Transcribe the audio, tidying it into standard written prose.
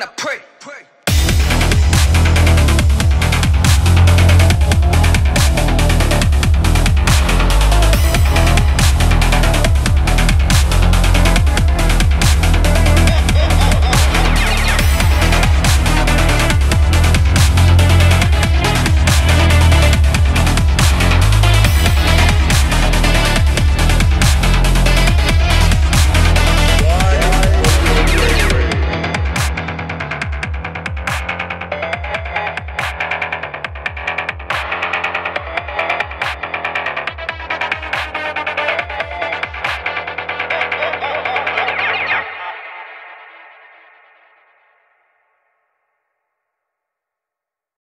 wanna pray.